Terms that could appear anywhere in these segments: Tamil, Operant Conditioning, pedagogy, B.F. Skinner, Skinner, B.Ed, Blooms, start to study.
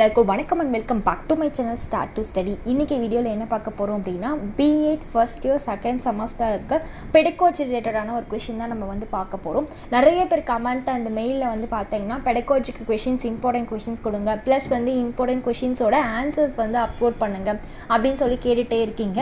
எல்லாருக்கும் வணக்கம் and welcome back to my channel start to study. இன்றைக்கி வீடியோவில் என்ன பார்க்க போகிறோம் அப்படின்னா B.Ed first year second semester இருக்க பெடகாஜி ரிலேட்டடான ஒரு கொஷின் தான் நம்ம வந்து பார்க்க போகிறோம். நிறைய பேர் கமெண்ட் அந்த மெயிலில் வந்து பார்த்தீங்கன்னா பெடகாஜிக்கு கொஷின்ஸ் இம்பார்ட்டன்ட் கொஷின்ஸ் கொடுங்க, ப்ளஸ் வந்து இம்பார்ட்டன்ட் கொஷின்ஸோட ஆன்சர்ஸ் வந்து அப்லோட் பண்ணுங்கள் அப்படின்னு சொல்லி கேட்டுகிட்டே இருக்கீங்க.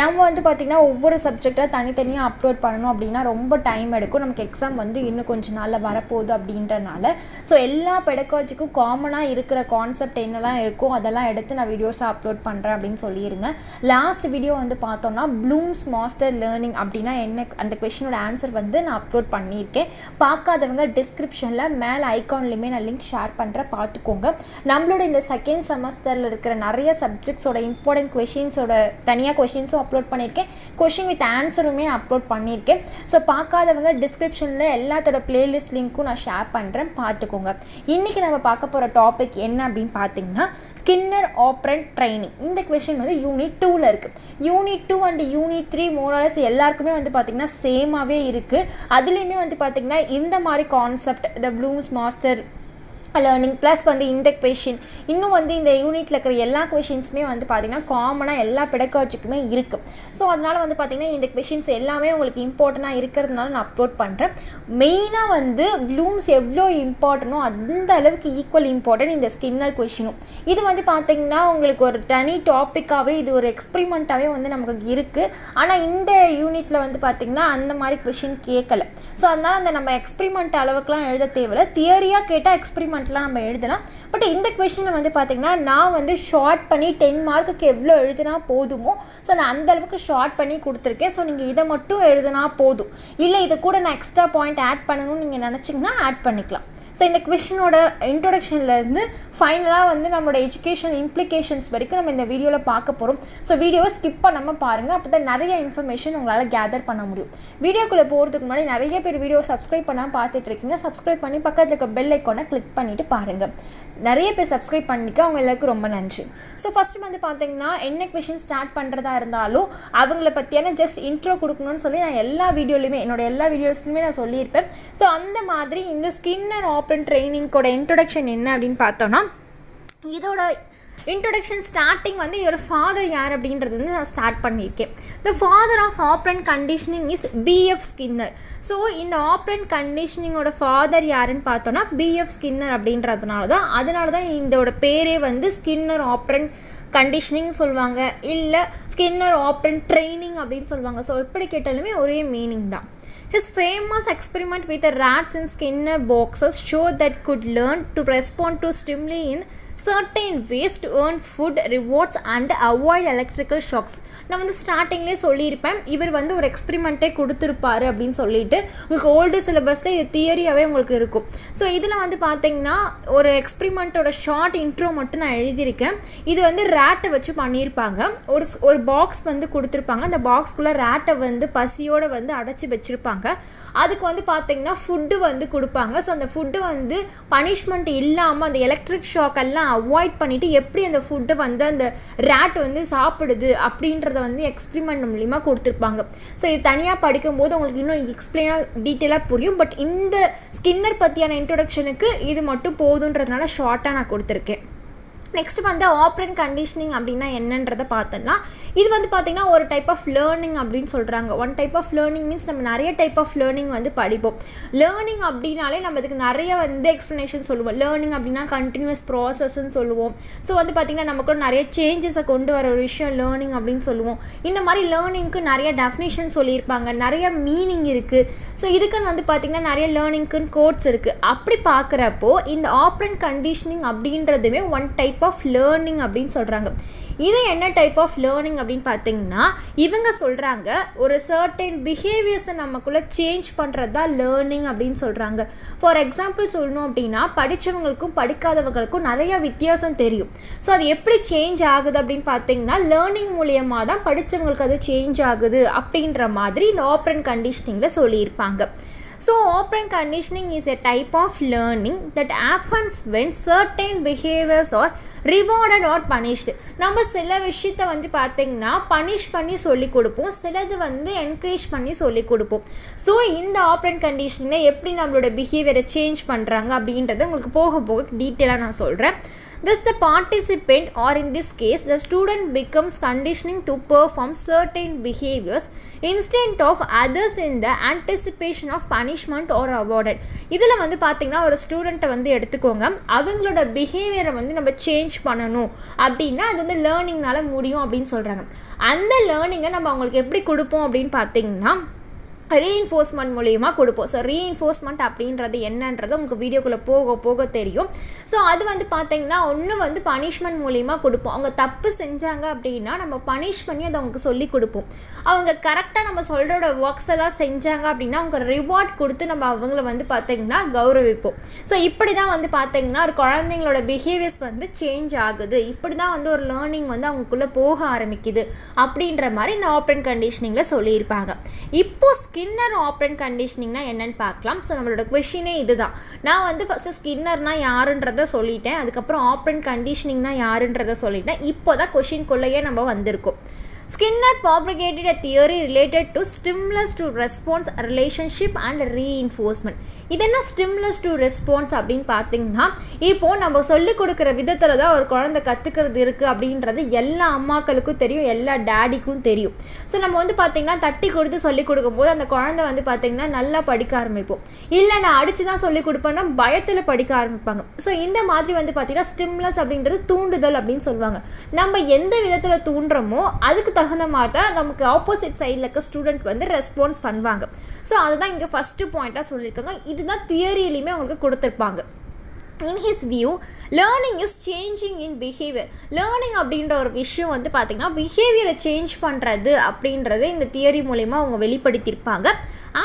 நம்ம வந்து பார்த்திங்கன்னா ஒவ்வொரு சப்ஜெக்டாக தனித்தனியாக அப்லோட் பண்ணணும் அப்படின்னா ரொம்ப டைம் எடுக்கும். நமக்கு எக்ஸாம் வந்து இன்னும் கொஞ்சம் நாளில் வரப்போகுது அப்படின்றனால ஸோ எல்லா பெடகாஜிக்கும் காமனாக இருக்கிற கான்செப்ட் என்னெல்லாம் இருக்கோ அதெல்லாம் எடுத்து நான் வீடியோஸை அப்லோட் பண்ணுறேன் அப்படின்னு சொல்லியிருந்தேன். லாஸ்ட் வீடியோ வந்து பார்த்தோன்னா ப்ளூம்ஸ் மாஸ்டர் லேர்னிங் அப்படின்னா என்ன, அந்த கொஷினோட ஆன்சர் வந்து நான் அப்லோட் பண்ணியிருக்கேன். பார்க்காதவங்க டிஸ்கிரிப்ஷனில் மேலே ஐக்கான்லையுமே நான் லிங்க் ஷேர் பண்ணுறேன், பார்த்துக்கோங்க. நம்மளோட இந்த செகண்ட் செமஸ்டரில் இருக்கிற நிறைய சப்ஜெக்ட்ஸோட இம்பார்ட்டன்ட் கொஷின்ஸோட தனியாக கொஷின்ஸும் அப்லோட் பண்ணியிருக்கேன், கொஷின் வித் ஆன்சருமே நான் அப்லோட் பண்ணியிருக்கேன். ஸோ பார்க்காதவங்க டிஸ்கிரிப்ஷனில் எல்லாத்தோட பிளேலிஸ்ட் லிங்க்கும் நான் ஷேர் பண்ணுறேன், பார்த்துக்கோங்க. இன்றைக்கி நம்ம பார்க்க போகிற டாபிக் என்ன அப்படின்னு பார்த்தீங்கன்னா ஸ்கின்னர் ஆப்ரண்ட் ட்ரைனிங். இந்த கொஷின் வந்து யூனிட் 2ல இருக்குது. யூனிட் 2 அண்ட் யூனிட் 3 மோரலஸ் எல்லாருக்குமே வந்து பார்த்தீங்கன்னா சேமாகவே இருக்குது. அதுலேயுமே வந்து பார்த்தீங்கன்னா இந்த மாதிரி கான்செப்ட் இந்த ப்ளூம்ஸ் மாஸ்டர் லேர்னிங் ப்ளஸ் வந்து இந்த கொஷின் இன்னும் வந்து இந்த யூனிட்டில் இருக்கிற எல்லா கொஷின்ஸுமே வந்து பார்த்திங்கன்னா காமனாக எல்லா பெடகாஜிக்குமே இருக்குது. ஸோ அதனால் வந்து பார்த்திங்கன்னா இந்த கொஷின்ஸ் எல்லாமே உங்களுக்கு இம்பார்ட்டண்ட்டாக இருக்கிறதுனால நான் அப்லோட் பண்ணுறேன். மெயினாக வந்து ப்ளூம்ஸ் எவ்வளோ இம்பார்ட்டனோ அந்த அளவுக்கு ஈக்குவல் இம்பார்ட்டன்ட் இந்த ஸ்கின்னர் கொஷினும். இது வந்து பார்த்திங்கன்னா உங்களுக்கு ஒரு தனி டாப்பிக்காகவே இது ஒரு எக்ஸ்பிரிமெண்ட்டாகவே வந்து நமக்கு இருக்குது. ஆனால் இந்த யூனிட்டில் வந்து பார்த்திங்கன்னா அந்த மாதிரி கொஷின் கேட்கலை. ஸோ அதனால் அந்த நம்ம எக்ஸ்பிரிமெண்ட் அளவுக்குலாம் எழுத தேவையில்லை. தியரியாக கேட்டால் எக்ஸ்பிரிமெண்ட் நம்ம எழுதலாம். பட் இந்த கொஸ்டின் வந்து பாத்தீங்கன்னா நான் வந்து ஷார்ட் பண்ணி 10 மார்க்குக்கு எவ்வளோ எழுதினா போதுமோ ஸோ நான் அந்த அளவுக்கு ஷார்ட் பண்ணி கொடுத்துருக்கேன். ஸோ நீங்கள் இதை மட்டும் எழுதினா போதும், இல்லை இதை கூட நான் எக்ஸ்ட்ரா பாயிண்ட் ஆட் பண்ணணும்னு நீங்கள் நினச்சிங்கன்னா ஆட் பண்ணிக்கலாம். ஸோ இந்த கொஷினோட இன்ட்ரொடக்ஷன்லேருந்து ஃபைனலாக வந்து நம்மளோட எஜுகேஷன் இம்ப்ளிகேஷன்ஸ் வரைக்கும் நம்ம இந்த வீடியோவில் பார்க்க போகிறோம். ஸோ வீடியோவை ஸ்கிப் பண்ணாமல் பாருங்கள், அப்போ தான் நிறைய இன்ஃபர்மேஷன் உங்களால் கேதர் பண்ண முடியும். வீடியோக்குள்ளே போகிறதுக்கு முன்னாடி நிறைய பேர் வீடியோவை சப்ஸ்கிரைப் பண்ணாமல் பார்த்துட்டு இருக்கீங்க. சப்ஸ்கிரைப் பண்ணி பக்கத்தில் இருக்க பெல் ஐக்கானை கிளிக் பண்ணிவிட்டு பாருங்கள். நிறைய பேர் சப்ஸ்கிரைப் பண்ணிக்க அவங்க எல்லாருக்கும் ரொம்ப நன்றி. ஸோ ஃபஸ்ட்டு வந்து பார்த்தீங்கன்னா என்ன கொஷின் ஸ்டார்ட் பண்ணுறதா இருந்தாலும் அவங்கள பற்றியான ஜஸ்ட் இன்ட்ரோ கொடுக்கணும்னு சொல்லி நான் எல்லா வீடியோலையுமே என்னோடய எல்லா வீடியோஸ்லையுமே நான் சொல்லியிருப்பேன். ஸோ அந்த மாதிரி இந்த ஸ்கின்னர் ஆப்ரண்ட் ட்ரைனிங்கோட இன்ட்ரொடக்ஷன் என்ன அப்படின்னு பார்த்தோன்னா இதோட இன்ட்ரொடக்ஷன் ஸ்டார்டிங் வந்து இதோட ஃபாதர் யார் அப்படின்றது வந்து நான் ஸ்டார்ட் பண்ணியிருக்கேன். The father of operant conditioning is B.F. Skinner. So இந்த ஆப்ரண்ட் கண்டிஷனிங்கோட ஃபாதர் யாருன்னு பார்த்தோன்னா B.F. ஸ்கின்னர் அப்படின்றதுனால தான் இதோட பேரே வந்து ஸ்கின்னர் ஆப்ரண்ட் கண்டிஷனிங் சொல்லுவாங்க, இல்லை ஸ்கின்னர் ஆப்ரண்ட் ட்ரைனிங் அப்படின்னு சொல்லுவாங்க. ஸோ எப்படி கேட்டாலுமே ஒரே மீனிங் தான். His famous experiment with the rats in Skinner boxes showed that could learn to respond to stimuli in certain ways to earn food rewards and avoid electrical shocks. நான் வந்து ஸ்டார்டிங்லேயே சொல்லியிருப்பேன், இவர் வந்து ஒரு எக்ஸ்பிரிமெண்ட்டே கொடுத்துருப்பாரு அப்படின்னு சொல்லிட்டு உங்களுக்கு ஓல்டு சிலபஸில் இது தியரியாகவே உங்களுக்கு இருக்கும். ஸோ இதில் வந்து பார்த்தீங்கன்னா ஒரு எக்ஸ்பிரிமெண்ட்டோட ஷார்ட் இன்ட்ரோ மட்டும் நான் எழுதியிருக்கேன். இது வந்து ரேட்டை வச்சு பண்ணியிருப்பாங்க. ஒரு பாக்ஸ் வந்து கொடுத்துருப்பாங்க. அந்த பாக்ஸ்குள்ளே ரேட்டை வந்து பசியோடு வந்து அடைச்சி வச்சுருப்பாங்க. அதுக்கு வந்து பார்த்தீங்கன்னா ஃபுட்டு வந்து கொடுப்பாங்க. ஸோ அந்த ஃபுட்டு வந்து பனிஷ்மெண்ட் இல்லாமல் அந்த எலக்ட்ரிக் ஷாக் எல்லாம் அவாய்ட் பண்ணிட்டு எப்படி அந்த ஃபுட்டை வந்து அந்த ரேட் வந்து சாப்பிடுது அப்படின்றத வந்து எக்ஸ்பிரிமெண்ட் மூலிமா கொடுத்துருப்பாங்க. ஸோ இது தனியாக படிக்கும்போது உங்களுக்கு இன்னும் எக்ஸ்பிளைனாக டீட்டெயிலாக புரியும். பட் இந்த ஸ்கின்னர் பற்றியான இன்ட்ரொடக்ஷனுக்கு இது மட்டும் போதுன்றதுனால ஷார்ட்டாக நான் கொடுத்துருக்கேன். நெக்ஸ்ட் வந்து ஆப்ரண்ட் கண்டிஷனிங் அப்படின்னா என்னன்றதை பார்த்தோன்னா இது வந்து பார்த்திங்கன்னா ஒரு டைப் ஆஃப் லேர்னிங் அப்படின்னு சொல்கிறாங்க. One type of learning means நம்ம நிறைய டைப் ஆஃப் லேர்னிங் வந்து படிப்போம். லேர்னிங் அப்படின்னாலே நம்ம இதுக்கு நிறைய வந்து எக்ஸ்ப்ளனேஷன் சொல்லுவோம். லேர்னிங் அப்படின்னா கண்டினியூஸ் ப்ராசஸ்ன்னு சொல்லுவோம். ஸோ வந்து பார்த்திங்கன்னா நமக்கு நிறைய சேஞ்சஸை கொண்டு வர ஒரு விஷயம் லேர்னிங் அப்படின்னு சொல்லுவோம். இந்த மாதிரி லேர்னிங்க்கு நிறைய டெஃபினேஷன் சொல்லியிருப்பாங்க, நிறைய மீனிங் இருக்குது. ஸோ இதுக்குன்னு வந்து பார்த்திங்கன்னா நிறைய லேர்னிங்க்குன்னு கோர்ஸ் இருக்குது. அப்படி பார்க்குறப்போ இந்த ஆப்ரண்ட் கண்டிஷனிங் அப்படின்றதுமே ஒன் டைப் ஆஃப் லேர்னிங் அப்படின்னு சொல்கிறாங்க. இது என்ன டைப் ஆஃப் லேர்னிங் அப்படின்னு பார்த்தீங்கன்னா இவங்க சொல்கிறாங்க ஒரு சர்டைன் பிஹேவியர்ஸை நமக்குள்ளே சேஞ்ச் பண்ணுறது தான் லேர்னிங் அப்படின்னு சொல்கிறாங்க. ஃபார் எக்ஸாம்பிள் சொல்லணும் அப்படின்னா படித்தவங்களுக்கும் படிக்காதவங்களுக்கும் நிறையா வித்தியாசம் தெரியும். ஸோ அது எப்படி சேஞ்ச் ஆகுது அப்படின்னு பார்த்தீங்கன்னா லேர்னிங் மூலியமாக தான் படித்தவங்களுக்கு அது சேஞ்ச் ஆகுது அப்படின்ற மாதிரி இந்த ஆப்ரண்ட் கண்டிஷனிங்கில் சொல்லியிருப்பாங்க. So, operant conditioning is a type of learning that happens when certain behaviors are rewarded or punished. நம்ம சில விஷயத்தை வந்து பார்த்திங்கன்னா பனிஷ் பண்ணி சொல்லி கொடுப்போம், சிலது வந்து என்கரேஜ் பண்ணி சொல்லி கொடுப்போம். ஸோ இந்த ஆப்ரண்ட் கண்டிஷனில் எப்படி நம்மளோட பிஹேவியரை சேஞ்ச் பண்ணுறாங்க அப்படின்றத உங்களுக்கு போக போக டீட்டெயிலாக நான் சொல்கிறேன். Thus, the participant, or in this case the student, becomes conditioning to perform certain behaviors instead of others in the anticipation of punishment or awarded. இதில் வந்து பார்த்தீங்கன்னா ஒரு ஸ்டூடெண்ட்டை வந்து எடுத்துக்கோங்க, அவங்களோட பிஹேவியரை வந்து நம்ம சேஞ்ச் பண்ணணும் அப்படின்னா அது வந்து லேர்னிங்னால முடியும் அப்படின்னு சொல்கிறாங்க. அந்த லேர்னிங்கை நம்ம அவங்களுக்கு எப்படி கொடுப்போம் அப்படின்னு பார்த்தீங்கன்னா ரீஎன்ஃபோர்ஸ்மெண்ட் மூலயமா கொடுப்போம். ஸோ ரீஎன்ஃபோர்ஸ்மெண்ட் அப்படின்றது என்னன்றது உங்களுக்கு வீடியோக்குள்ளே போக போக தெரியும். ஸோ அது வந்து பார்த்தீங்கன்னா ஒன்று வந்து பனிஷ்மெண்ட் மூலயமா கொடுப்போம். அவங்க தப்பு செஞ்சாங்க அப்படின்னா நம்ம பனிஷ் பண்ணி அதை அவங்களுக்கு சொல்லி கொடுப்போம். அவங்க கரெக்டாக நம்ம சொல்கிறோட ஒர்க்ஸ் எல்லாம் செஞ்சாங்க அப்படின்னா அவங்க ரிவார்ட் கொடுத்து நம்ம அவங்கள வந்து பார்த்திங்கன்னா கௌரவிப்போம். ஸோ இப்படி தான் வந்து பார்த்திங்கன்னா ஒரு குழந்தைங்களோட பிஹேவியர்ஸ் வந்து சேஞ்ச் ஆகுது. இப்படி தான் வந்து ஒரு லேர்னிங் வந்து அவங்களுக்குள்ளே போக ஆரம்பிக்குது அப்படின்ற மாதிரி இந்த ஆப்ரண்ட் கண்டிஷனிங்கில் சொல்லியிருப்பாங்க. இப்போது ஸ்கின்னர் ஆப்ரண்ட் கண்டிஷனிங்னா என்னன்னு பார்க்கலாம். ஸோ நம்மளோட கொஷினே இதுதான். நான் வந்து ஃபஸ்ட்டு ஸ்கின்னர்னா யாருன்றதை சொல்லிட்டேன், அதுக்கப்புறம் ஆப்ரண்ட் கண்டிஷனிங்னா யாருன்றதை சொல்லிட்டேன். இப்போ தான் கொஷின்குள்ளேயே நம்ம வந்திருக்கோம். Skinner propagated a theory related to stimulus to response relationship and reinforcement. இது என்ன stimulus to response அப்படின்னு பார்த்தீங்கன்னா, இப்போது நம்ம சொல்லிக் கொடுக்குற விதத்தில் தான் ஒரு குழந்தை கற்றுக்கிறது இருக்குது அப்படின்றது எல்லா அம்மாக்களுக்கும் தெரியும், எல்லா டேடிக்கும் தெரியும். ஸோ நம்ம வந்து பார்த்திங்கன்னா தட்டி கொடுத்து சொல்லிக் கொடுக்கும்போது அந்த குழந்தை வந்து பார்த்திங்கன்னா நல்லா படிக்க ஆரம்பிப்போம். இல்லை நான் அடித்து தான் சொல்லிக் கொடுப்பேன்னா பயத்தில் படிக்க ஆரம்பிப்பாங்க. ஸோ இந்த மாதிரி வந்து பார்த்திங்கன்னா ஸ்டிம்லஸ் அப்படின்றது தூண்டுதல் அப்படின்னு சொல்லுவாங்க. நம்ம எந்த விதத்தில் தூண்டுறோமோ அதுக்கு தகுந்த மாதிரி தான் நமக்கு ஆப்போசிட் சைடில் இருக்க ஸ்டூடெண்ட் வந்து ரெஸ்பான்ஸ் பண்ணுவாங்க. ஸோ அதுதான் இங்கே ஃபஸ்ட்டு பாயிண்ட்டாக சொல்லியிருக்காங்க. இதுதான் தியரியிலையுமே அவங்களுக்கு கொடுத்துருப்பாங்க. In his view, learning is changing in behavior. Learning அப்படின்ற ஒரு விஷயம் வந்து பார்த்திங்கன்னா பிஹேவியரை சேஞ்ச் பண்ணுறது அப்படின்றது இந்த தியரி மூலயமா அவங்க வெளிப்படுத்தியிருப்பாங்க.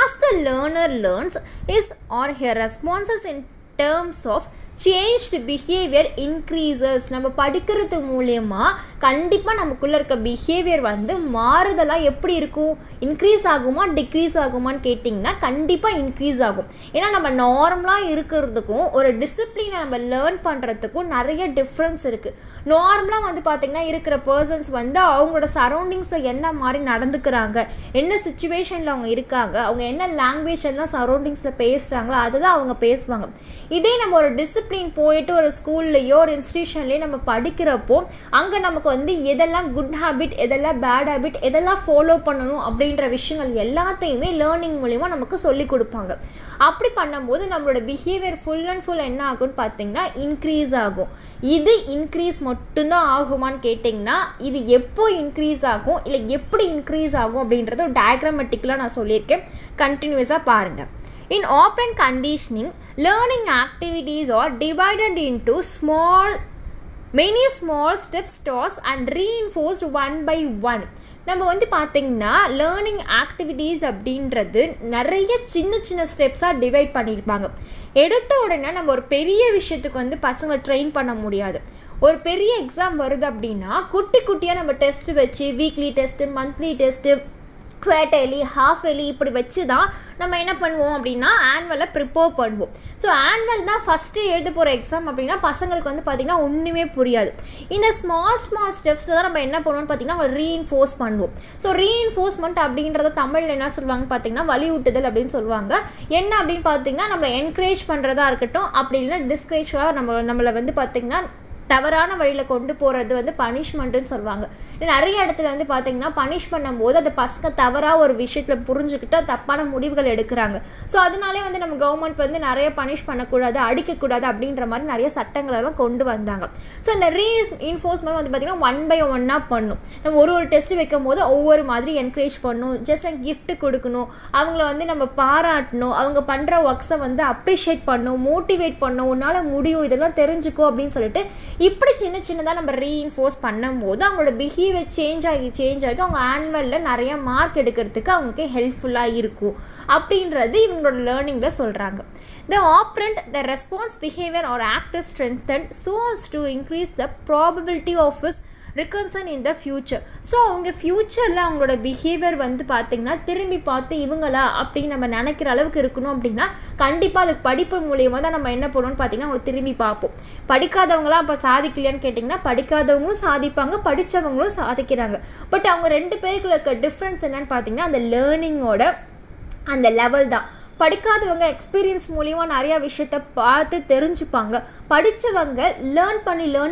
As the learner learns, his or her responses in terms of changed behavior increases. நம்ம படிக்கிறது மூலயமா கண்டிப்பாக நமக்குள்ளே இருக்க பிஹேவியர் வந்து மாறுதலாக எப்படி இருக்கும், இன்க்ரீஸ் ஆகுமா டிக்ரீஸ் ஆகுமான்னு கேட்டிங்கன்னா கண்டிப்பாக இன்க்ரீஸ் ஆகும். ஏன்னா நம்ம நார்மலாக இருக்கிறதுக்கும் ஒரு டிசிப்ளினை நம்ம லேர்ன் பண்ணுறதுக்கும் நிறைய டிஃப்ரென்ஸ் இருக்குது. நார்மலாக வந்து பார்த்திங்கன்னா இருக்கிற பர்சன்ஸ் வந்து அவங்களோட சரௌண்டிங்ஸை என்ன மாதிரி நடந்துக்கிறாங்க, என்ன சுச்சுவேஷனில் அவங்க இருக்காங்க, அவங்க என்ன லாங்குவேஜ் எல்லாம் சரௌண்டிங்ஸில் பேசுகிறாங்களோ அதை தான் அவங்க பேசுவாங்க. இதே நம்ம ஒரு டிசிப்ளின் போயிட்டு ஒரு ஸ்கூல்லையோ ஒரு இன்ஸ்டிடியூஷன்லேயோ நம்ம படிக்கிறப்போ அங்கே நமக்கு வந்து எதெல்லாம் குட் ஹேபிட் எதெல்லாம் பேட் ஹேபிட் எதெல்லாம் ஃபாலோ பண்ணணும் அப்படின்ற விஷயங்கள் எல்லாத்தையுமே லேர்னிங் மூலமா நமக்கு சொல்லி கொடுப்பாங்க. அப்படி பண்ணும்போது நம்மளோட பிஹேவியர் ஃபுல் அண்ட் ஃபுல் என்ன ஆகும்னு பார்த்தீங்கன்னா இன்க்ரீஸ் ஆகும். இது இன்க்ரீஸ் மட்டும்தான் ஆகுமான்னு கேட்டிங்கன்னா இது எப்போ இன்க்ரீஸ் ஆகும் இல்லை எப்படி இன்க்ரீஸ் ஆகும் அப்படின்றத ஒரு டயக்ராமேட்டிக்கலாக நான் சொல்லியிருக்கேன், கண்டினியூஸாக பாருங்கள். In operant conditioning, learning activities are divided into many small steps, tasks and reinforced one by one. நம்ம வந்து பார்த்திங்கன்னா லேர்னிங் ஆக்டிவிட்டீஸ் அப்படின்றது நிறைய சின்ன சின்ன ஸ்டெப்ஸாக டிவைட் பண்ணியிருப்பாங்க. எடுத்த உடனே நம்ம ஒரு பெரிய விஷயத்துக்கு வந்து பசங்களை ட்ரெயின் பண்ண முடியாது. ஒரு பெரிய எக்ஸாம் வருது அப்படின்னா குட்டி குட்டியாக நம்ம டெஸ்ட் வச்சு weekly test monthly test quarterly half yearly இப்படி வச்சு தான் நம்ம என்ன பண்ணுவோம் அப்படின்னா ஆனுவலை ப்ரிப்பேர் பண்ணுவோம். ஸோ ஆனுவல் தான் ஃபஸ்ட்டு எழுத போகிற எக்ஸாம் அப்படின்னா பசங்களுக்கு வந்து பார்த்திங்கன்னா ஒன்றுமே புரியாது. இந்த ஸ்மால் ஸ்மால் ஸ்டெப்ஸ் தான் நம்ம என்ன பண்ணுவோம்னு பார்த்திங்கன்னா அவங்க ரீஇன்ஃபோர்ஸ் பண்ணுவோம். ஸோ ரீஇன்ஃபோர்ஸ்மெண்ட் அப்படின்றத தமிழில் என்ன சொல்லுவாங்க பார்த்திங்கன்னா வலியூட்டுதல் அப்படின்னு சொல்லுவாங்க. என்ன அப்படின்னு பார்த்திங்கன்னா நம்மளை என்கரேஜ் பண்ணுறதா இருக்கட்டும், அப்படி இல்லைன்னா டிஸ்கரேஜாக நம்மளை வந்து பார்த்திங்கன்னா தவறான வழியில் கொண்டு போகிறது வந்து பனிஷ்மெண்ட்டுன்னு சொல்லுவாங்க. நிறைய இடத்துல வந்து பார்த்திங்கன்னா பனிஷ் பண்ணும்போது அந்த பசங்க தவறாக ஒரு விஷயத்தில் புரிஞ்சுக்கிட்டு தப்பான முடிவுகள் எடுக்கிறாங்க. ஸோ அதனாலே வந்து நம்ம கவர்மெண்ட் வந்து நிறைய பனிஷ் பண்ணக்கூடாது அடிக்கக்கூடாது அப்படின்ற மாதிரி நிறைய சட்டங்களெல்லாம் கொண்டு வந்தாங்க. ஸோ இந்த ரீஇன்ஃபோர்ஸ்மெண்ட் வந்து பார்த்திங்கன்னா ஒன் பை ஒன்னாக பண்ணும். நம்ம ஒரு டெஸ்ட்டு வைக்கும் போது ஒவ்வொரு மாதிரி என்கரேஜ் பண்ணணும், ஜஸ்ட் எனக்கு கிஃப்ட்டு கொடுக்கணும், அவங்கள வந்து நம்ம பாராட்டணும், அவங்க பண்ணுற ஒர்க்ஸை வந்து அப்ரிஷியேட் பண்ணணும், மோட்டிவேட் பண்ணணும், உன்னால் முடியும் இதெல்லாம் தெரிஞ்சுக்கோ அப்படின்னு சொல்லிட்டு இப்படி சின்ன சின்னதாக நம்ம ரீஇன்ஃபோர்ஸ் பண்ணும்போது அவங்களோட பிஹேவியர் சேஞ்ச் ஆகி அவங்க ஆனுவலில் நிறைய மார்க் எடுக்கிறதுக்கு அவங்களுக்கு ஹெல்ப்ஃபுல்லாக இருக்கும் அப்படின்றது இவங்களோட லேர்னிங்கில் சொல்கிறாங்க. The operant, the response behavior or act is strengthened so as to increase the probability of his recursion in the future. So அவங்க ஃப்யூச்சரில் அவங்களோட பிஹேவியர் வந்து பார்த்திங்கன்னா திரும்பி பார்த்து இவங்களா அப்படின்னு நம்ம நினைக்கிற அளவுக்கு இருக்கணும் அப்படின்னா கண்டிப்பாக அதுக்கு படிப்பு மூலியமாக தான் நம்ம என்ன பண்ணணும்னு பார்த்திங்கன்னா அவங்க திரும்பி பார்ப்போம். படிக்காதவங்களாம் அப்போ சாதிக்கலையான்னு கேட்டிங்கன்னா படிக்காதவங்களும் சாதிப்பாங்க, படித்தவங்களும் சாதிக்கிறாங்க. பட் அவங்க ரெண்டு பேருக்குள்ள இருக்க டிஃப்ரென்ஸ் என்னன்னு பார்த்திங்கன்னா அந்த லேர்னிங்கோட அந்த லெவல் தான். படிக்காதவங்க எக்ஸ்பீரியன்ஸ் மூலமா நிறைய விஷயத்தை பார்த்து தெரிஞ்சுப்பாங்க. படித்தவங்க லேர்ன்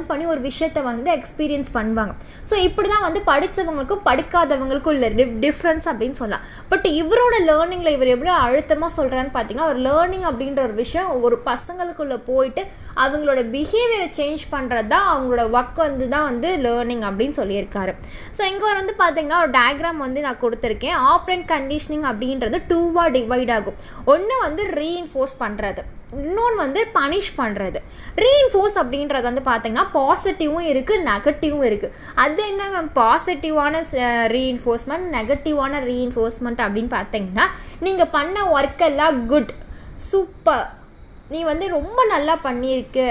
பண்ணி ஒரு விஷயத்தை வந்து எக்ஸ்பீரியன்ஸ் பண்ணுவாங்க. ஸோ இப்படி தான் வந்து படித்தவங்களுக்கும் படிக்காதவங்களுக்கும் இல்லை டிஃப்ரென்ஸ் அப்படின்னு சொல்லலாம். பட் இவரோட லேர்னிங்கில் இவர் எப்படி அழுத்தமாக சொல்கிறான்னு பார்த்தீங்கன்னா, ஒரு லேர்னிங் அப்படின்ற ஒரு விஷயம் ஒரு பசங்களுக்குள்ளே போயிட்டு அவங்களோட பிஹேவியரை சேஞ்ச் பண்ணுறது தான் அவங்களோட ஒர்க் வந்து தான் வந்து லேர்னிங் அப்படின்னு சொல்லியிருக்காரு. ஸோ இங்கே வந்து பார்த்தீங்கன்னா ஒரு டயக்ராம் வந்து நான் கொடுத்துருக்கேன். ஆப்ரண்ட் கண்டிஷனிங் அப்படின்றது டூவாக டிவைட் ஆகும். ஒன்று வந்து ரீஇன்ஃபோர்ஸ் பண்ணுறது, இன்னொன்று வந்து பனிஷ் பண்ணுறது. ரீஇன்ஃபோர்ஸ் அப்படின்றது வந்து பார்த்திங்கன்னா பாசிட்டிவும் இருக்குது நெகட்டிவும் இருக்குது. அது என்ன மேம் பாசிட்டிவான ரீஇன்ஃபோர்ஸ்மெண்ட் நெகட்டிவான ரீஇன்ஃபோர்ஸ்மெண்ட் அப்படின்னு பார்த்தீங்கன்னா, நீங்கள் பண்ண ஒர்க்கெல்லாம் குட் சூப்பர் நீ வந்து ரொம்ப நல்லா பண்ணியிருக்கு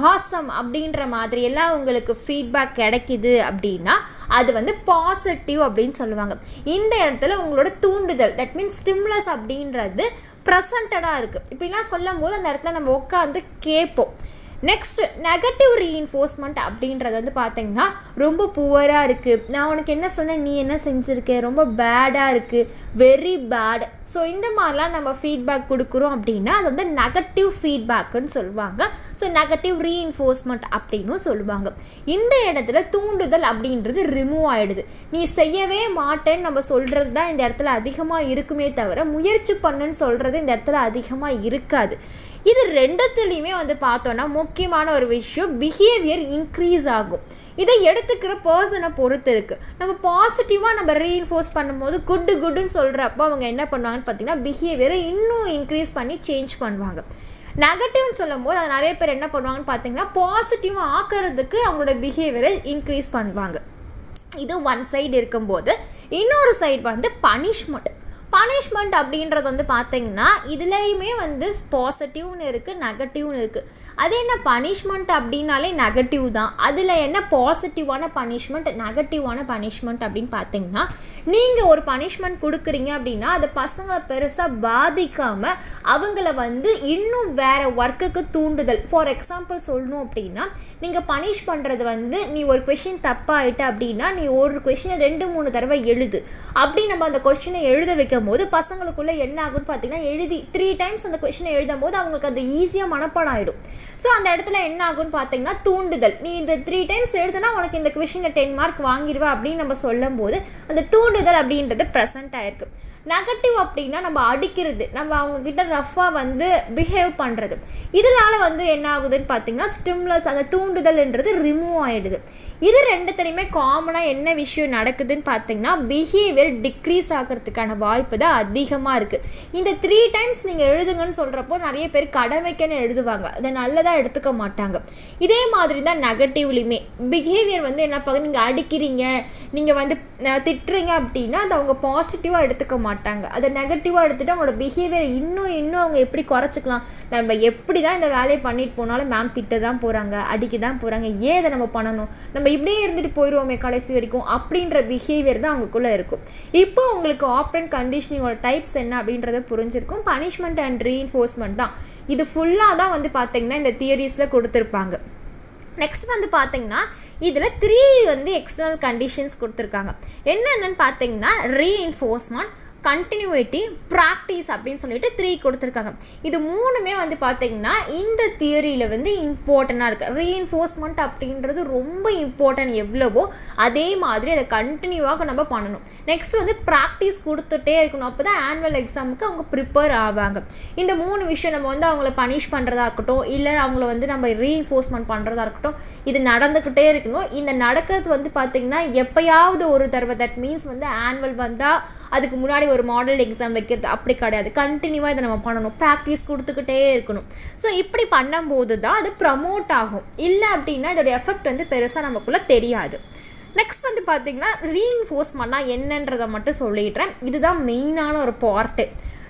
ஹாசம் அப்படின்ற மாதிரி எல்லாம் உங்களுக்கு ஃபீட்பேக் கிடைக்கிது அப்படின்னா அது வந்து பாசிட்டிவ் அப்படின்னு சொல்லுவாங்க. இந்த இடத்துல உங்களோட தூண்டுதல் தட் மீன்ஸ் ஸ்டிம்லஸ் அப்படின்றது ப்ரெசன்டடாக இருக்குது. இப்படிலாம் சொல்லும் போது அந்த இடத்துல நம்ம உட்காந்து கேட்போம். நெக்ஸ்ட் நெகட்டிவ் ரீஇன்ஃபோர்ஸ்மெண்ட் அப்படின்றது வந்து பார்த்திங்கன்னா ரொம்ப புவராக இருக்குது, நான் உனக்கு என்ன சொன்னேன் நீ என்ன செஞ்சுருக்க, ரொம்ப பேடாக இருக்குது வெரி பேட். ஸோ இந்த மாதிரிலாம் நம்ம ஃபீட்பேக் கொடுக்குறோம் அப்படின்னா அது வந்து நெகட்டிவ் ஃபீட்பேக்குன்னு சொல்லுவாங்க. ஸோ நெகட்டிவ் ரீஇன்ஃபோர்ஸ்மெண்ட் அப்படின்னு சொல்லுவாங்க. இந்த இடத்துல தூண்டுதல் அப்படின்றது ரிமூவ் ஆகிடுது. நீ செய்யவே மாட்டேன்னு நம்ம சொல்கிறது தான் இந்த இடத்துல அதிகமாக இருக்குமே தவிர முயற்சி பண்ணுன்னு சொல்கிறது இந்த இடத்துல அதிகமாக இருக்காது. இது ரெண்டுத்துலேயுமே வந்து பார்த்தோன்னா முக்கியமான ஒரு விஷயம் பிஹேவியர் இன்க்ரீஸ் ஆகும். இதை எடுத்துக்கிற பர்சனை பொறுத்து இருக்குது. நம்ம பாசிட்டிவாக நம்ம ரீஇன்ஃபோர்ஸ் பண்ணும்போது குட்டுன்னு சொல்கிறப்போ அவங்க என்ன பண்ணுவாங்கன்னு பார்த்தீங்கன்னா பிஹேவியரை இன்னும் இன்க்ரீஸ் பண்ணி சேஞ்ச் பண்ணுவாங்க. நெகட்டிவ்னு சொல்லும் போது அது நிறைய பேர் என்ன பண்ணுவாங்கன்னு பார்த்தீங்கன்னா பாசிட்டிவாக ஆக்கிறதுக்கு அவங்களோட பிஹேவியரை இன்க்ரீஸ் பண்ணுவாங்க. இது ஒன் சைடு இருக்கும்போது இன்னொரு சைடு வந்து பனிஷ்மெண்ட். பனிஷ்மெண்ட் அப்படின்றது வந்து பார்த்தீங்கன்னா இதுலேயுமே வந்து பாசிட்டிவ்னு இருக்குது நெகட்டிவ்னு இருக்குது. அது என்ன பனிஷ்மெண்ட் அப்படின்னாலே நெகட்டிவ் தான். அதில் என்ன பாசிட்டிவான பனிஷ்மெண்ட் நெகட்டிவான பனிஷ்மெண்ட் அப்படின்னு பார்த்தீங்கன்னா, நீங்கள் ஒரு பனிஷ்மெண்ட் கொடுக்குறீங்க அப்படின்னா அதை பசங்களை பெருசாக பாதிக்காமல் அவங்கள வந்து இன்னும் வேறு ஒர்க்குக்கு தூண்டுதல். ஃபார் எக்ஸாம்பிள் சொல்லணும் அப்படின்னா, நீங்கள் பனிஷ் பண்ணுறது வந்து நீ ஒரு கொஷின் தப்பாகிட்ட அப்படின்னா நீ ஒரு கொஷினை 2-3 தடவை எழுது அப்படி நம்ம அந்த கொஷினை எழுத வைக்கும் போது பசங்களுக்குள்ளே என்ன ஆகும்னு பார்த்தீங்கன்னா எழுதி 3 times அந்த கொஷினை எழுதும் போது அவங்களுக்கு அது ஈஸியாக மனப்பாடம் ஆகிடும். ஸோ அந்த இடத்துல என்ன ஆகும்னு பார்த்தீங்கன்னா தூண்டுதல். நீ இந்த 3 times எழுதுனா உனக்கு இந்த கொஷினில் 10 mark வாங்கிடுவா அப்படின்னு நம்ம சொல்லும் போது அந்த தூண்டுதல் அப்படின்றது ப்ரெசென்ட் ஆகிருக்கு. நெகட்டிவ் அப்படின்னா நம்ம அடிக்கிறது, நம்ம அவங்கக்கிட்ட ரஃபாக வந்து பிஹேவ் பண்ணுறது. இதனால் வந்து என்ன ஆகுதுன்னு பார்த்தீங்கன்னா ஸ்டிம்லஸ் அந்த தூண்டுதல்ன்றது ரிமூவ் ஆகிடுது. இது ரெண்டுத்துலையுமே காமனாக என்ன விஷயம் நடக்குதுன்னு பார்த்தீங்கன்னா பிஹேவியர் டிக்ரீஸ் ஆகிறதுக்கான வாய்ப்பு தான் அதிகமாக இருக்குது. இந்த 3 times நீங்கள் எழுதுங்கன்னு சொல்கிறப்போ நிறைய பேர் கடமைக்குன்னு எழுதுவாங்க, அதை நல்லதாக எடுத்துக்க மாட்டாங்க. இதே மாதிரி தான் நெகட்டிவ்லையுமே பிஹேவியர் வந்து என்ன பார்க்க நீங்கள் அடிக்கிறீங்க நீங்கள் வந்து திட்டுறீங்க அப்படின்னா அதை அவங்க பாசிட்டிவாக எடுத்துக்க மாட்டாங்க, அதை நெகட்டிவாக எடுத்துகிட்டு அவங்களோட பிஹேவியர் இன்னும் அவங்க எப்படி குறைச்சிக்கலாம், நம்ம எப்படி தான் இந்த வேலையை பண்ணிட்டு போனாலும் மேம் திட்ட தான் போகிறாங்க அடிக்க தான் போகிறாங்க, ஏன் இதை நம்ம பண்ணணும் நம்ம இப்படியே இருந்துட்டு போயிடுவோமே கடைசி வரைக்கும் அப்படின்ற பிஹேவியர் தான் அவங்களுக்குள்ளே இருக்கும். இப்போ உங்களுக்கு ஆப்ரண்ட் கண்டிஷனிங்கோட டைப்ஸ் என்ன அப்படின்றத புரிஞ்சிருக்கும். பனிஷ்மெண்ட் அண்ட் ரீஇன்ஃபோர்ஸ்மெண்ட் தான் இது ஃபுல்லாக தான் வந்து பார்த்தீங்கன்னா இந்த தியரிஸில் கொடுத்துருப்பாங்க. நெக்ஸ்ட் வந்து பார்த்தீங்கன்னா இதில் 3 வந்து எக்ஸ்டர்னல் கண்டிஷன்ஸ் கொடுத்துருக்காங்க. என்னென்னு பார்த்தீங்கன்னா ரீஇன்ஃபோர்ஸ்மெண்ட் கண்டினியூட்டி ப்ராக்டிஸ் அப்படின்னு சொல்லிட்டு 3 கொடுத்துருக்காங்க. இது 3மே வந்து பார்த்தீங்கன்னா இந்த தியரியில் வந்து இம்பார்ட்டண்ட்டாக இருக்குது. ரீஇன்ஃபோர்ஸ்மெண்ட் அப்படின்றது ரொம்ப இம்பார்ட்டன்ட் எவ்வளவோ அதே மாதிரி அதை கண்டினியூவாக நம்ம பண்ணணும். நெக்ஸ்ட் வந்து ப்ராக்டிஸ் கொடுத்துட்டே இருக்கணும், அப்போ தான் ஆனுவல் எக்ஸாமுக்கு அவங்க ப்ரிப்பேர் ஆவாங்க. இந்த 3 விஷயம் நம்ம வந்து அவங்கள பனிஷ் பண்ணுறதா இருக்கட்டும், இல்லை அவங்கள வந்து நம்ம ரீஇன்ஃபோர்ஸ்மெண்ட் பண்ணுறதா இருக்கட்டும், இது நடந்துக்கிட்டே இருக்கணும். இந்த நடக்கிறது வந்து பார்த்திங்கன்னா எப்போயாவது ஒரு தடவை தட் மீன்ஸ் வந்து ஆனுவல் வந்தால் அதுக்கு முன்னாடி ஒரு மாடல் எக்ஸாம் வைக்கிறது அப்படி கிடையாது. கண்டினியூவாக இதை நம்ம பண்ணணும், ப்ராக்டிஸ் கொடுத்துக்கிட்டே இருக்கணும். ஸோ இப்படி பண்ணும்போது தான் அது ப்ரமோட் ஆகும், இல்லை அப்படின்னா இதோட எஃபெக்ட் வந்து பெருசாக நமக்குள்ளே தெரியாது. நெக்ஸ்ட் வந்து பார்த்திங்கன்னா ரீஇன்ஃபோர்ஸ்மெண்ட்லாம் என்னன்றதை மட்டும் சொல்லிடுறேன், இதுதான் மெயினான ஒரு part.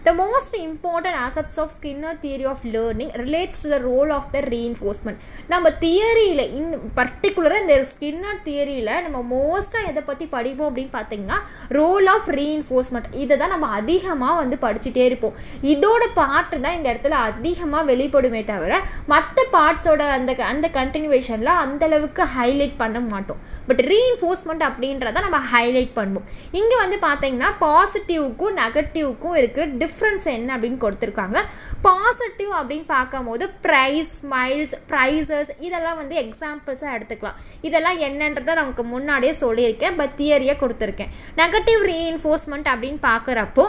The most important aspects of Skinner theory of learning relates to the role of the reinforcement. நம்ம தியரியில் பர்டிகுலராக இந்த ஸ்கின்னர் தியரியில் நம்ம மோஸ்ட்டாக எதை பற்றி படிப்போம் அப்படின்னு பார்த்தீங்கன்னா ரோல் ஆஃப் ரீஇன்ஃபோர்ஸ்மெண்ட். இதை தான் நம்ம அதிகமாக வந்து படிச்சுட்டே இருப்போம். இதோட பார்ட்டு தான் இந்த இடத்துல அதிகமாக வெளிப்படுமே தவிர மற்ற பார்ட்ஸோட அந்த கண்டினியூவேஷனில் அந்தளவுக்கு ஹைலைட் பண்ண மாட்டோம். பட் ரீஇன்ஃபோர்ஸ்மெண்ட் அப்படின்றத நம்ம ஹைலைட் பண்ணுவோம். இங்கே வந்து பார்த்தீங்கன்னா பாசிட்டிவுக்கும் நெகட்டிவுக்கும் இருக்கிற difference என்ன அப்படினு கொடுத்திருக்காங்க. பாசிட்டிவ் அப்படினு பார்க்கும்போது price, miles, prices இதெல்லாம் வந்து எக்ஸாம்பிள்ஸா எடுத்துக்கலாம். இதெல்லாம் என்னன்றதை நமக்கு முன்னாடியே சொல்லியிருக்கேன், பட் தியரியா கொடுத்திருக்கேன். நெகட்டிவ் ரீஇன்ஃபோர்ஸ்மெண்ட் அப்படினு பார்க்குறப்போ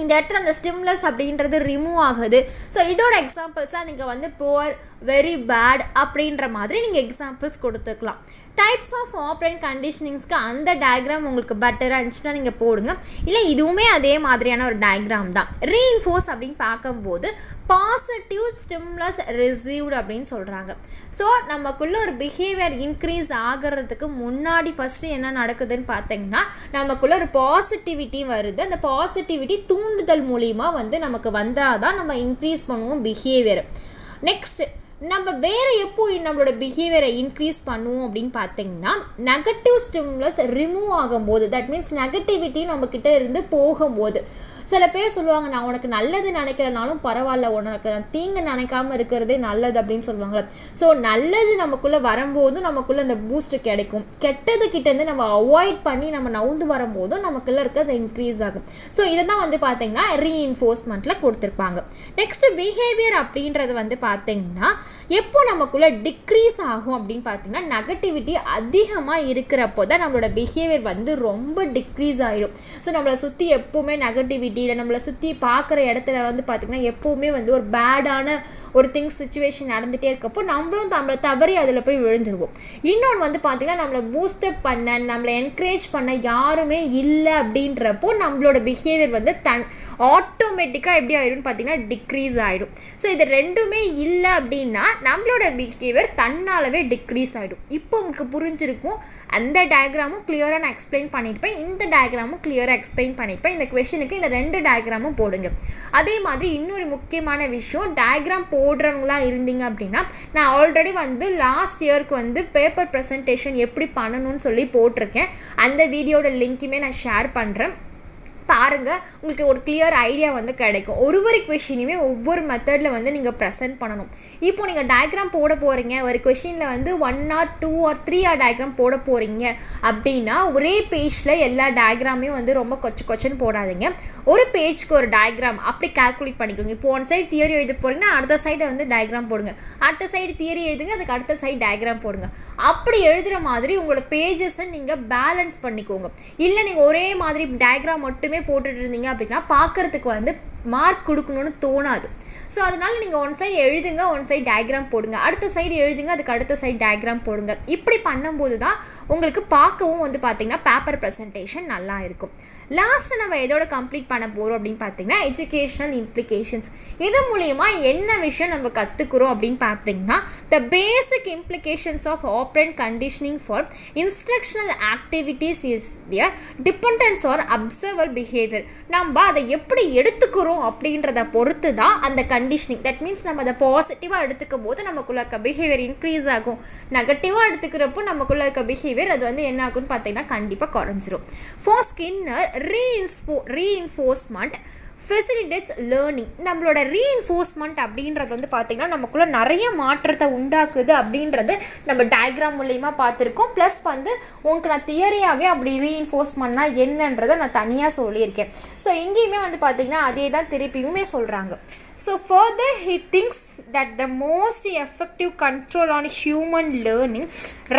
இந்த இடத்துல அந்த ஸ்டிம்லஸ் அப்படின்றது ரிமூவ் ஆகுது. ஸோ இதோட எக்ஸாம்பிள்ஸாக நீங்கள் வந்து poor, very bad அப்படின்ற மாதிரி நீங்கள் எக்ஸாம்பிள்ஸ் கொடுத்துக்கலாம். டைப்ஸ் ஆஃப் ஆப்ரண்ட் கண்டிஷனிங்ஸ்க்கு அந்த டயக்ராம் உங்களுக்கு பெட்டராக இருந்துச்சுன்னா நீங்கள் போடுங்க, இல்லை இதுவுமே அதே மாதிரியான ஒரு டயக்ராம் தான். ரீஇன்ஃபோர்ஸ் அப்படின்னு பார்க்கும்போது பாசிட்டிவ் ஸ்டிம்லஸ் ரிசீவ்டு அப்படின்னு சொல்கிறாங்க. ஸோ நமக்குள்ளே ஒரு பிஹேவியர் இன்க்ரீஸ் ஆகிறதுக்கு முன்னாடி ஃபஸ்ட்டு என்ன நடக்குதுன்னு பார்த்தீங்கன்னா நமக்குள்ளே ஒரு பாசிட்டிவிட்டி வருது. அந்த பாசிட்டிவிட்டி தூண்டுதல் மூலிமா வந்து நமக்கு வந்தால் தான் நம்ம இன்க்ரீஸ் பண்ணுவோம் பிஹேவியர். நெக்ஸ்ட் நம்ம வேறு எப்போ நம்மளோட பிஹேவியரை இன்க்ரீஸ் பண்ணுவோம் அப்படின்னு பார்த்தீங்கன்னா நெகட்டிவ் ஸ்டிம்லஸ் ரிமூவ் ஆகும்போது, தட் மீன்ஸ் நெகட்டிவிட்டி நம்மக்கிட்ட இருந்து போகும்போது. சில பேர் சொல்லுவாங்க, நான் உனக்கு நல்லது நினைக்கிறனாலும் பரவாயில்ல, உனக்கு நான் தீங்கு நினைக்காமல் இருக்கிறதே நல்லது அப்படின்னு சொல்லுவாங்களே. ஸோ நல்லது நமக்குள்ளே வரும்போதும் நமக்குள்ளே அந்த பூஸ்ட் கிடைக்கும், கெட்டதுக்கிட்டேருந்து நம்ம அவாய்ட் பண்ணி நம்ம நவுந்து வரும்போதும் நமக்குள்ளே இருக்க அது இன்க்ரீஸ் ஆகும். ஸோ இதை தான் வந்து பார்த்தீங்கன்னா ரீஇன்ஃபோர்ஸ்மெண்ட்டில் கொடுத்துருப்பாங்க. நெக்ஸ்ட் பிஹேவியர் அப்படின்றது வந்து பார்த்தீங்கன்னா எப்போ நமக்குள்ளே டிக்ரீஸ் ஆகும் அப்படின்னு பார்த்தீங்கன்னா நெகட்டிவிட்டி அதிகமாக இருக்கிறப்போ தான் நம்மளோட பிஹேவியர் வந்து ரொம்ப டிக்ரீஸ் ஆகிடும். ஸோ நம்மளை சுற்றி எப்போவுமே நெகட்டிவிட்டி இல்லை, நம்மளை சுற்றி பார்க்குற இடத்துல வந்து பார்த்திங்கன்னா எப்போவுமே வந்து ஒரு பேடான ஒரு திங்ஸ் சுச்சுவேஷன் நடந்துகிட்டே இருக்கப்போ நம்மளும் நம்மளை தவறி அதில் போய் விழுந்துருவோம். இன்னொன்று வந்து பார்த்திங்கன்னா நம்மளை பூஸ்டப் பண்ண, நம்மளை என்கரேஜ் பண்ண யாருமே இல்லை அப்படின்றப்போ நம்மளோட பிஹேவியர் வந்து ஆட்டோமேட்டிக்காக எப்படி ஆயிடும்னு பார்த்திங்கன்னா டிக்ரீஸ் ஆகிடும். ஸோ இது ரெண்டுமே இல்லை அப்படின்னா நம்மளோட பிஹேவியர் தன்னாலவே டிக்ரீஸ் ஆகிடும். இப்போ உங்களுக்கு புரிஞ்சிருக்கும், அந்த டயக்ராமும் கிளியராக நான் எக்ஸ்பிளைன் பண்ணியிருப்பேன், இந்த டயக்ராமும் கிளியராக எக்ஸ்பிளைன் பண்ணியிருப்பேன். இந்த க்வெஸ்சனுக்கு இந்த ரெண்டு டயக்ராமும் போடுங்க. அதே மாதிரி இன்னொரு முக்கியமான விஷயம், டயக்ராம் போடுறவங்களா இருந்தீங்க அப்படின்னா நான் ஆல்ரெடி வந்து லாஸ்ட் இயருக்கு வந்து பேப்பர் ப்ரெசன்டேஷன் எப்படி பண்ணணும்னு சொல்லி போட்டிருக்கேன். அந்த வீடியோட லிங்க்குமே நான் ஷேர் பண்ணுறேன், பாருங்கள். உங்களுக்கு ஒரு கிளியர் ஐடியா வந்து கிடைக்கும். ஒவ்வொரு கொஷினுமே ஒவ்வொரு மெத்தடில் வந்து நீங்கள் ப்ரெசென்ட் பண்ணணும். இப்போது நீங்கள் டயக்ராம் போட போகிறீங்க, ஒரு கொஷினில் வந்து 1 or 2 or 3 டயக்ராம் போட போகிறீங்க அப்படின்னா ஒரே பேஜில் எல்லா டயக்ராமையும் வந்து ரொம்ப கொச்சன்னு போடாதீங்க. ஒரு பேஜ்க்கு ஒரு டயக்ராம் அப்படி கால்குலேட் பண்ணிக்கோங்க. இப்போ ஒன் சைடு தியரி எழுத போகிறீங்கன்னா அடுத்த சைடை வந்து டயக்ராம் போடுங்க, அடுத்த சைடு தியரி எழுதுங்க, அதுக்கு அடுத்த சைடு டயக்ராம் போடுங்க. அப்படி எழுதுகிற மாதிரி உங்களோட பேஜஸை நீங்கள் பேலன்ஸ் பண்ணிக்கோங்க. இல்லை நீங்கள் ஒரே மாதிரி டயக்ராம் மட்டுமே போட்டுட்டு இருந்தீங்க அப்படின்னா பார்க்கறதுக்கு வந்து மார்க் கொடுக்கணும்னு தோணாது. ஸோ அதனால் நீங்கள் ஒன் சைடு எழுதுங்க, ஒன் சைடு டயக்ராம் போடுங்க, அடுத்த சைடு எழுதுங்க, அதுக்கு அடுத்த சைடு டயக்ராம் போடுங்க. இப்படி பண்ணும்போது தான் உங்களுக்கு பார்க்கவும் வந்து பார்த்திங்கன்னா பேப்பர் ப்ரெசன்டேஷன் நல்லா இருக்கும். லாஸ்ட்டு நம்ம எதோட கம்ப்ளீட் பண்ண போகிறோம் அப்படின்னு பார்த்திங்கன்னா எஜுகேஷ்னல் இம்ப்ளிகேஷன்ஸ். இது மூலயமா என்ன விஷயம் நம்ம கற்றுக்குறோம் அப்படின்னு பார்த்திங்கன்னா the basic implications of operant conditioning for instructional activities is their dependence R observer behaviour. நம்ம அதை எப்படி எடுத்துக்கிறோம் அப்படின்றத பொறுத்து தான் அந்த கண்டிஷனிங், தட் மீன்ஸ் நம்ம அதை பாசிட்டிவாக எடுத்துக்கும் போது நமக்குள்ள இருக்க பிஹேவியர் இன்க்ரீஸ் ஆகும். நெகட்டிவாக எடுத்துக்கிறப்போ நமக்குள்ள இருக்க பிஹேவியர் அது வந்து என்ன ஆகும்னு பார்த்திங்கன்னா கண்டிப்பாக குறைஞ்சிரும். For Skinner reinforcement facilitates learning. நம்மளோட ரீஇன்ஃபோர்ஸ்மெண்ட் அப்படின்றது வந்து பார்த்திங்கன்னா நமக்குள்ளே நிறைய மாற்றத்தை உண்டாக்குது அப்படின்றது நம்ம டயக்ராம் மூலயமா பார்த்துருக்கோம். ப்ளஸ் வந்து உங்களுக்கு நான் தியரியாகவே அப்படி ரீஇன்ஃபோர்ஸ்மெண்ட்னா என்னன்றதை நான் தனியாக சொல்லியிருக்கேன். ஸோ இங்கேயுமே வந்து பார்த்திங்கன்னா அதே தான் திருப்பியுமே சொல்கிறாங்க. So further he thinks that the most effective control on human learning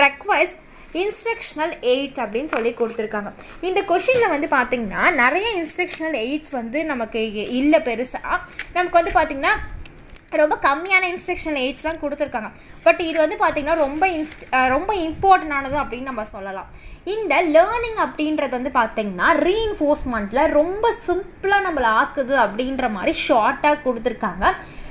requires instructional aids அப்படின்னு சொல்லி கொடுத்துருக்காங்க. இந்த கொஷினில் வந்து பார்த்திங்கன்னா நிறைய இன்ஸ்ட்ரக்ஷனல் எய்ட்ஸ் வந்து நமக்கு இல்லை, பெருசாக நமக்கு வந்து பார்த்திங்கன்னா ரொம்ப கம்மியான இன்ஸ்ட்ரக்ஷனல் எய்ட்ஸ்லாம் கொடுத்துருக்காங்க. பட் இது வந்து பார்த்திங்கன்னா ரொம்ப இம்பார்ட்டண்டானது அப்படின்னு நம்ம சொல்லலாம். இந்த லேர்னிங் அப்படின்றது வந்து பார்த்திங்கன்னா ரீஇன்ஃபோர்ஸ்மெண்ட்டில் ரொம்ப சிம்பிளாக நம்மளை ஆக்குது அப்படின்ற மாதிரி ஷார்ட்டாக கொடுத்துருக்காங்க.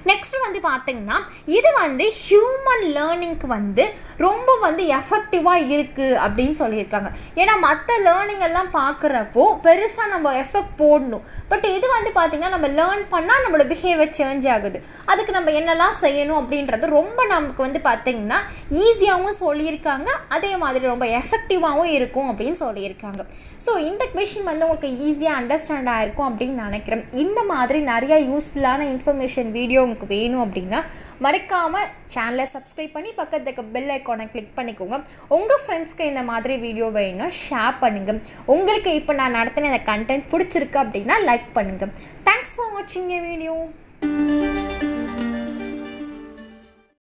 நெக்ஸ்ட் வந்து பார்த்திங்கன்னா இது வந்து ஹியூமன் லேர்னிங்க்கு வந்து ரொம்ப வந்து எஃபெக்டிவாக இருக்குது அப்படின்னு சொல்லியிருக்காங்க. ஏன்னா மற்ற லேர்னிங் எல்லாம் பார்க்குறப்போ பெருசாக நம்ம எஃபெக்ட் போடணும், பட் இது வந்து பார்த்திங்கன்னா நம்ம லேர்ன் பண்ணால் நம்மளோட பிஹேவியர் சேஞ்ச் ஆகுது. அதுக்கு நம்ம என்னெல்லாம் செய்யணும் அப்படின்றது ரொம்ப நமக்கு வந்து பார்த்திங்கன்னா ஈஸியாகவும் சொல்லியிருக்காங்க, அதே மாதிரி ரொம்ப எஃபெக்டிவாகவும் இருக்கும் அப்படின்னு சொல்லியிருக்காங்க. ஸோ இந்த கொஷின் வந்து உங்களுக்கு ஈஸியாக அண்டர்ஸ்டாண்ட் ஆகிருக்கும் அப்படின்னு நினைக்கிறேன். இந்த மாதிரி நிறையா யூஸ்ஃபுல்லான இன்ஃபர்மேஷன் வீடியோ நமக்கு வேணும் அப்படினா மறக்காம சேனலை சப்ஸ்கிரைப் பண்ணி பக்கத்துல இருக்க பெல் ஐகானை கிளிக் பண்ணிக்கோங்க உங்க फ्रेंड्सக்கு இந்த மாதிரி வீடியோ வேணும்னா ஷேர் பண்ணுங்க உங்களுக்கு இப்போ நான் நடத்தின இந்த கண்டென்ட் பிடிச்சிருக்கு அப்படினா லைக் பண்ணுங்க thanks for watching the video